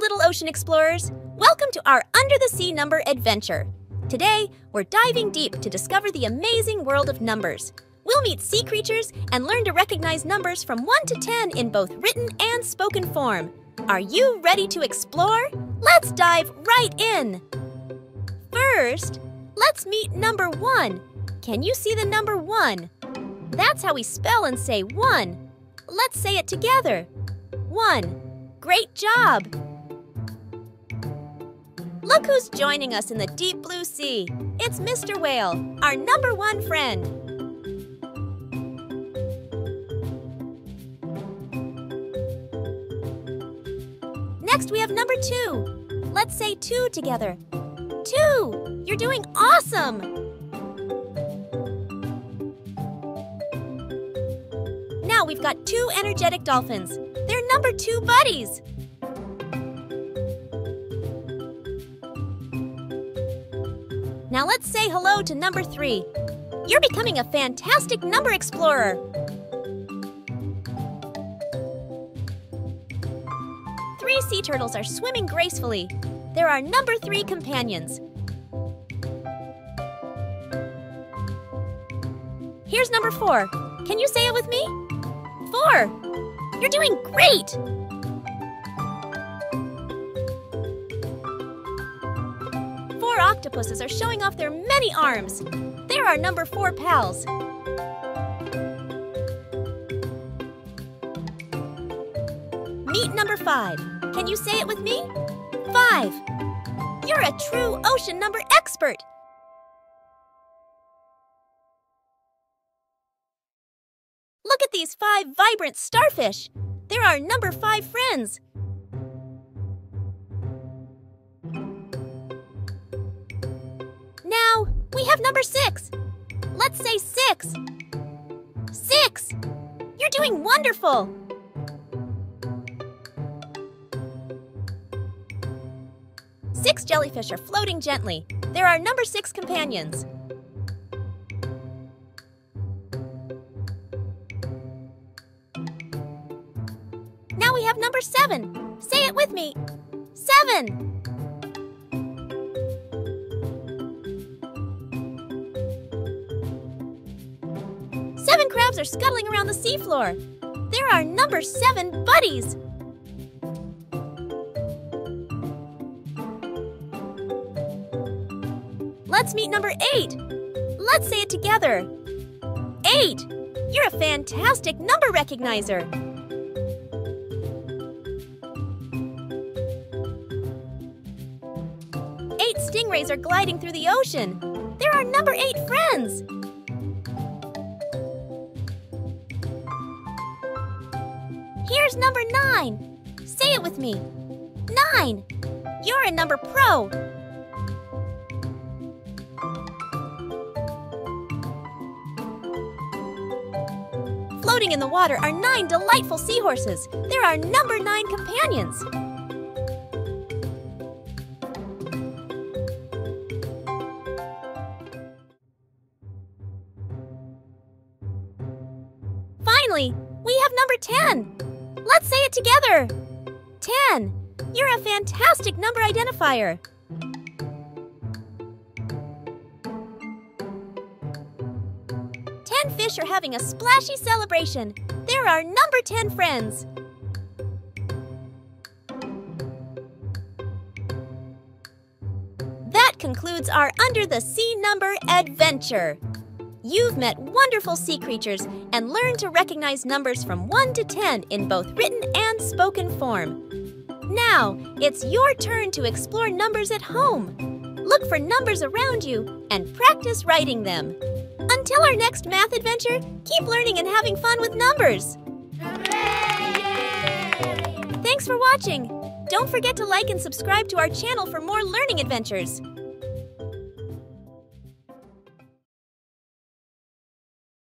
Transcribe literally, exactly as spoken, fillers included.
little ocean explorers. Welcome to our Under the Sea Number adventure. Today, we're diving deep to discover the amazing world of numbers. We'll meet sea creatures and learn to recognize numbers from one to ten in both written and spoken form. Are you ready to explore? Let's dive right in! First, let's meet number one. Can you see the number one? That's how we spell and say one. Let's say it together. One. Great job! Look who's joining us in the deep blue sea. It's Mister Whale, our number one friend. Next, we have number two. Let's say two together. Two! You're doing awesome! Now we've got two energetic dolphins. They're number two buddies. Now let's say hello to number three. You're becoming a fantastic number explorer. Three sea turtles are swimming gracefully. They're our number three companions. Here's number four. Can you say it with me? Four. You're doing great! Four octopuses are showing off their many arms. They're our number four pals. Meet number five. Can you say it with me? Five. You're a true ocean number expert. Look at these five vibrant starfish. They're our number five friends. Now we have number six. Let's say six. Six. You're doing wonderful. Six jellyfish are floating gently. They're our number six companions. Now we have number seven. Say it with me. Seven. Seven crabs are scuttling around the seafloor. They're our number seven buddies. Let's meet number eight. Let's say it together. Eight. You're a fantastic number recognizer. Eight stingrays are gliding through the ocean. They're our number eight friends. Here's number nine. Say it with me. Nine. You're a number pro. Floating in the water are nine delightful seahorses. They're our number nine companions. Finally, we have number ten. Let's say it together. ten. You're a fantastic number identifier. ten fish are having a splashy celebration. They're our number ten friends. That concludes our Under the Sea Number adventure. You've met wonderful sea creatures and learned to recognize numbers from one to ten in both written and spoken form. Now, it's your turn to explore numbers at home. Look for numbers around you and practice writing them. Until our next math adventure, keep learning and having fun with numbers! Hooray! Thanks for watching! Don't forget to like and subscribe to our channel for more learning adventures!